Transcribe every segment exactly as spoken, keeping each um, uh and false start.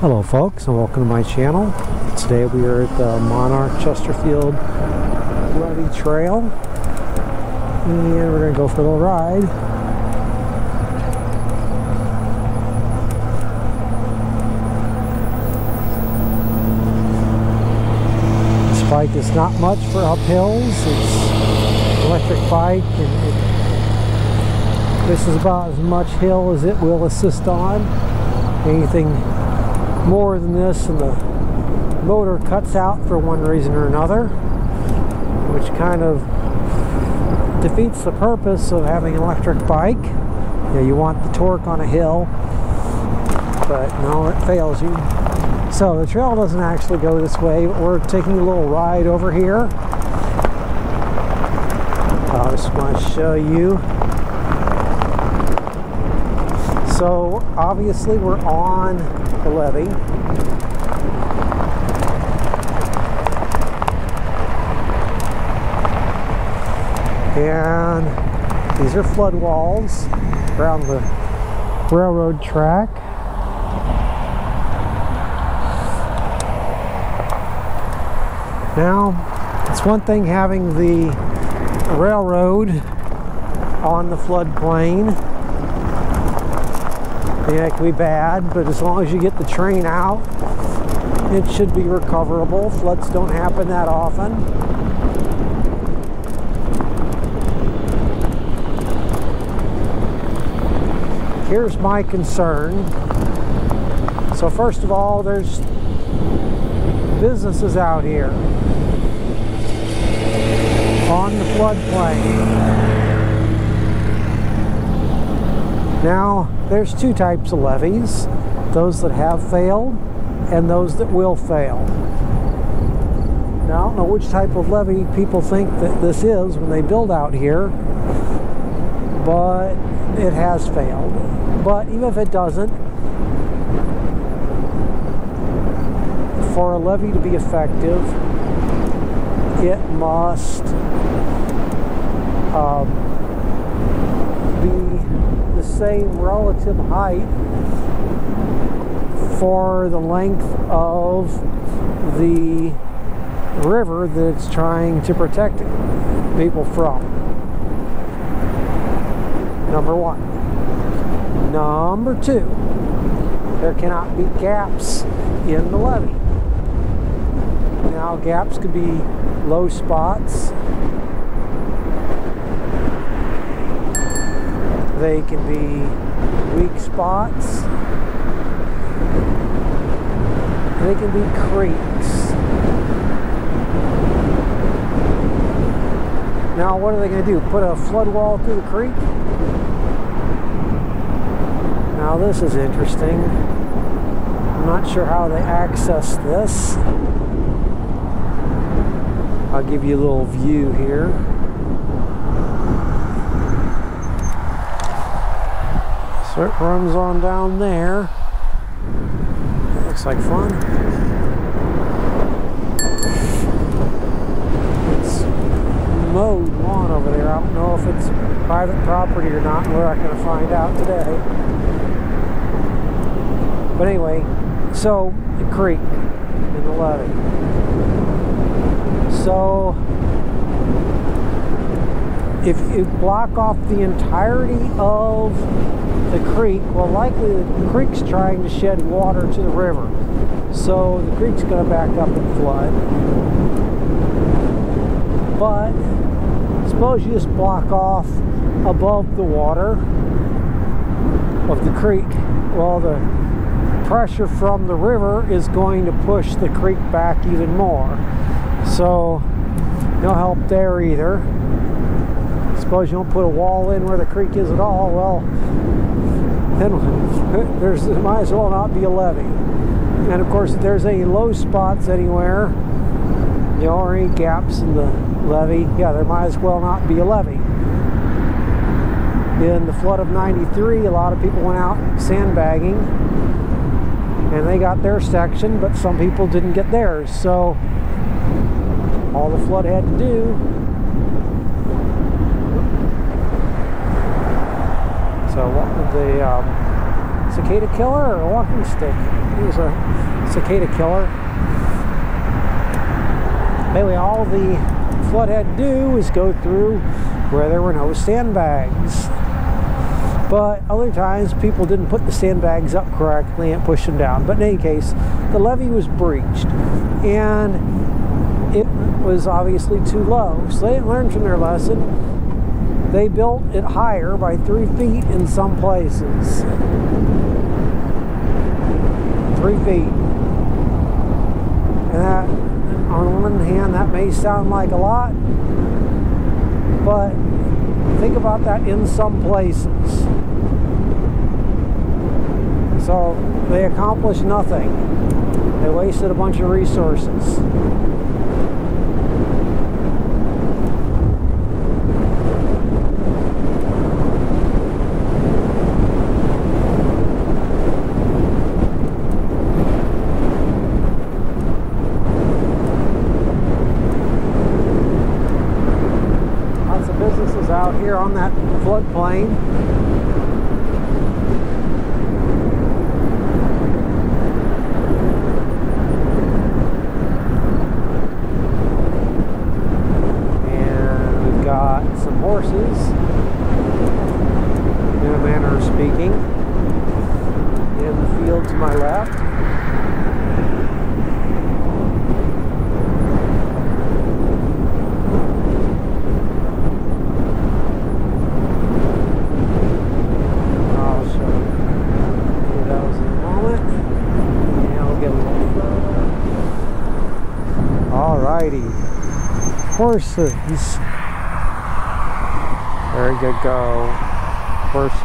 Hello folks, and welcome to my channel. Today we are at the Monarch Chesterfield Levee Trail, and we're going to go for a little ride. This bike is not much for uphills. It's an electric bike, and it, this is about as much hill as it will assist on. Anything more than this and the motor cuts out for one reason or another, which kind of defeats the purpose of having an electric bike. You know, you want the torque on a hill, but no, it fails you. So the trail doesn't actually go this way, but we're taking a little ride over here. I just want to show you. So obviously we're on the levee. And these are flood walls around the railroad track. Now, it's one thing having the railroad on the floodplain. Yeah, it can be bad, but as long as you get the train out, it should be recoverable. Floods don't happen that often. Here's my concern. So first of all, there's businesses out here on the floodplain. Now, there's two types of levees, those that have failed and those that will fail. Now, I don't know which type of levee people think that this is when they build out here, but it has failed. But even if it doesn't, for a levee to be effective, it must um, the same relative height for the length of the river that it's trying to protect people from. Number one. Number two, there cannot be gaps in the levee. Now, gaps could be low spots. They can be weak spots. They can be creeks. Now, what are they going to do? Put a flood wall through the creek? Now, this is interesting. I'm not sure how they access this. I'll give you a little view here. So it runs on down there. That looks like fun. It's mowed lawn over there. I don't know if it's private property or not. We're not going to find out today. But anyway, so the creek in the levee. So if you block off the entirety of the creek, well, likely the creek's trying to shed water to the river, so the creek's going to back up and flood. But suppose you just block off above the water of the creek, well, the pressure from the river is going to push the creek back even more, so no help there either. Suppose you don't put a wall in where the creek is at all, well, then there's, there might as well not be a levee. And of course, if there's any low spots anywhere, you know, or any gaps in the levee, yeah, there might as well not be a levee. In the flood of ninety-three, a lot of people went out sandbagging, and they got their section, but some people didn't get theirs. So all the flood had to do. So what the um, cicada killer or a walking stick? It was a cicada killer. Anyway, all the flood had to do was go through where there were no sandbags. But other times people didn't put the sandbags up correctly and push them down. But in any case, the levee was breached and it was obviously too low. So they didn't learn from their lesson. They built it higher by three feet in some places. Three feet. And that, on one hand, that may sound like a lot, but think about that in some places. So they accomplished nothing. They wasted a bunch of resources. Out here on that floodplain. And we've got some horses, in a manner of speaking, in the field to my left. Horses. There you go. Horses.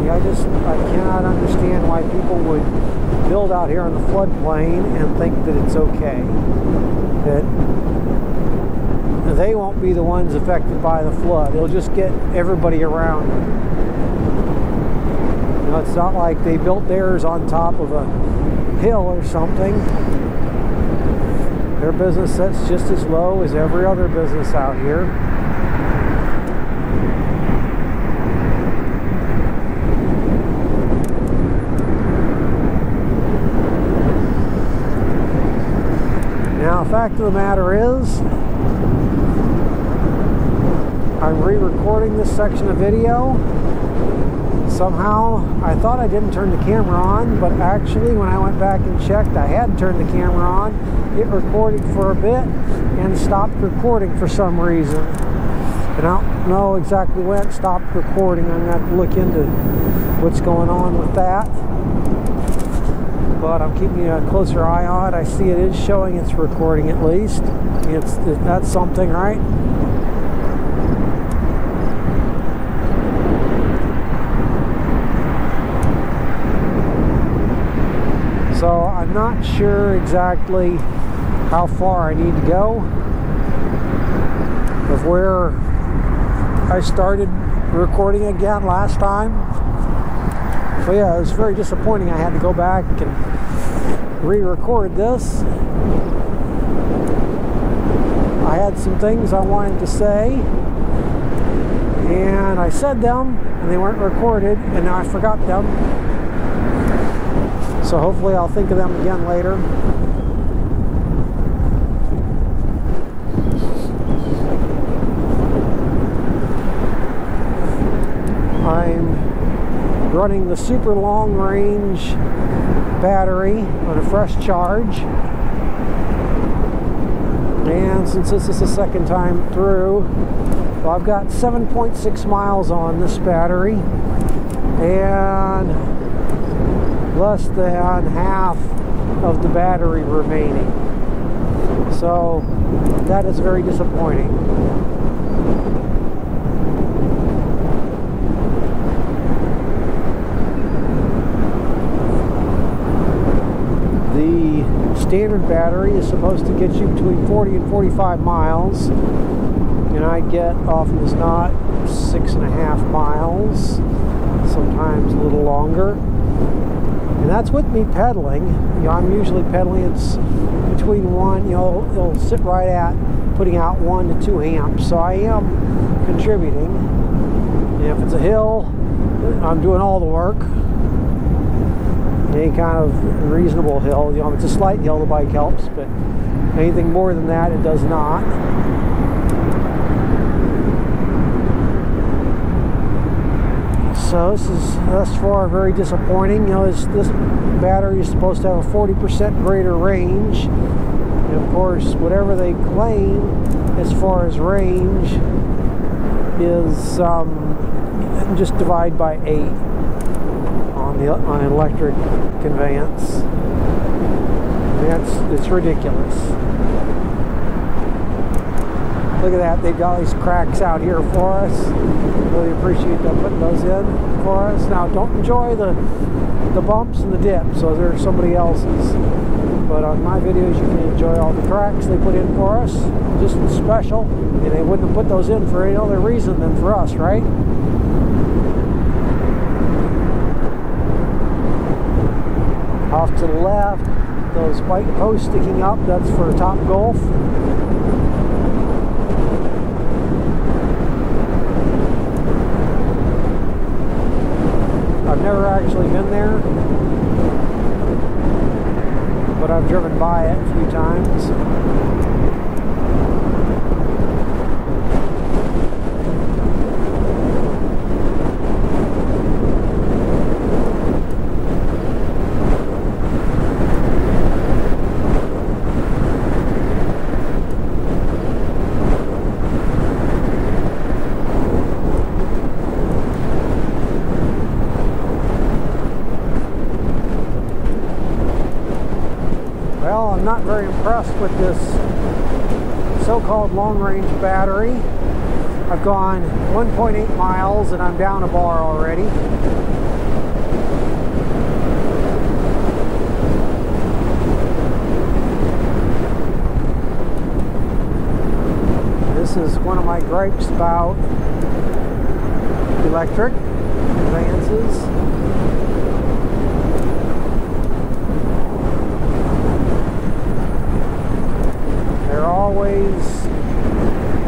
Yeah, I just, I cannot understand why people would build out here on the floodplain and think that it's okay. That they won't be the ones affected by the flood. It'll just get everybody around. You know, it's not like they built theirs on top of a hill or something. Their business that's just as low as every other business out here. Now, fact of the matter is, I'm re-recording this section of video. Somehow, I thought I didn't turn the camera on, but actually when I went back and checked, I had turned the camera on. It recorded for a bit and stopped recording for some reason. And I don't know exactly when it stopped recording. I'm gonna have to look into what's going on with that. But I'm keeping a closer eye on it. I see it is showing it's recording at least. It's, that's something, right? So I'm not sure exactly how far I need to go of where I started recording again last time. But yeah, it was very disappointing. I had to go back and re-record this. I had some things I wanted to say, and I said them, and they weren't recorded, and now I forgot them. So hopefully I'll think of them again later. I'm running the super long range battery on a fresh charge. And since this is the second time through, well, I've got seven point six miles on this battery. And less than half of the battery remaining. So that is very disappointing. The standard battery is supposed to get you between forty and forty-five miles, and I get off of this knot six and a half miles, sometimes a little longer. And that's with me pedaling. You know, I'm usually pedaling, it's between one, you know, it'll sit right at putting out one to two amps. So I am contributing. And if it's a hill, I'm doing all the work. Any kind of reasonable hill, you know, if it's a slight hill, the bike helps, but anything more than that, it does not. So this is, thus far, very disappointing. You know, this, this battery is supposed to have a forty percent greater range. And of course, whatever they claim as far as range is um, just divide by eight on the on an electric conveyance. That's, it's ridiculous. Look at that, they've got these cracks out here for us. Really appreciate them putting those in for us. Now, don't enjoy the, the bumps and the dips, so they're somebody else's. But on my videos, you can enjoy all the cracks they put in for us. Just special, and they wouldn't have put those in for any other reason than for us, right? Off to the left, those white posts sticking up, that's for Top Golf. I've never actually been there, but I've driven by it a few times. Not very impressed with this so-called long-range battery. I've gone one point eight miles and I'm down a bar already. This is one of my gripes about electric conveyances. Always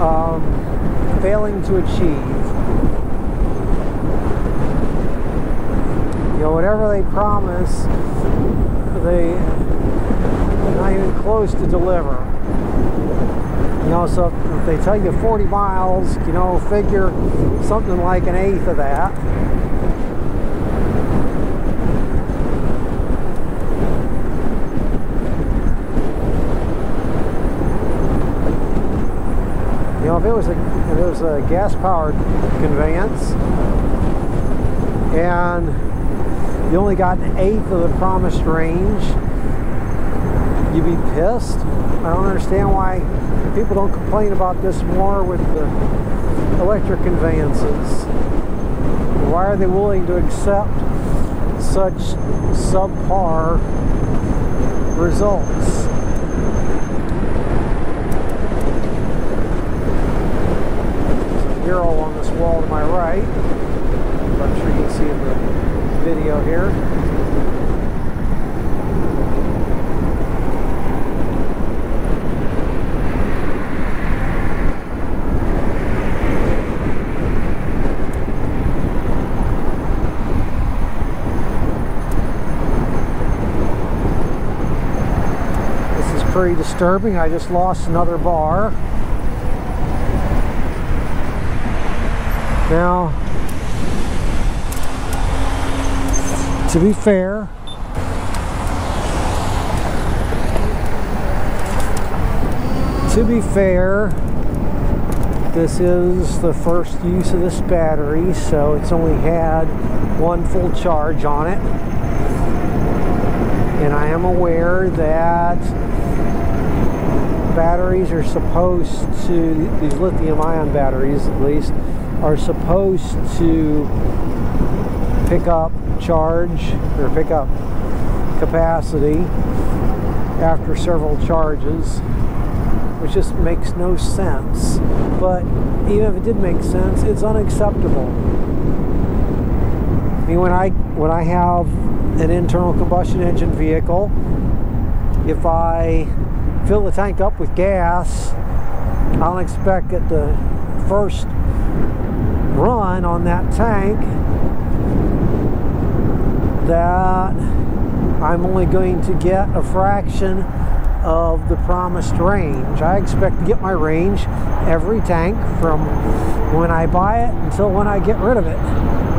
um, failing to achieve. You know, whatever they promise, they are not even close to deliver. You know, so if they tell you forty miles, you know, figure something like an eighth of that. If it was a, if it was a gas-powered conveyance, and you only got an eighth of the promised range, you'd be pissed. I don't understand why people don't complain about this more with the electric conveyances. Why are they willing to accept such subpar results? Along this wall to my right, I'm sure you can see in the video here. This is pretty disturbing. I just lost another bar. Now, to be fair, to be fair, this is the first use of this battery, so it's only had one full charge on it. And I am aware that batteries are supposed to, these lithium-ion batteries at least, are supposed to pick up charge or pick up capacity after several charges, which just makes no sense. But even if it did make sense, it's unacceptable. I mean, when I when I have an internal combustion engine vehicle. If I fill the tank up with gas, I'll expect at the first run on that tank that I'm only going to get a fraction of the promised range. I expect to get my range every tank from when I buy it until when I get rid of it.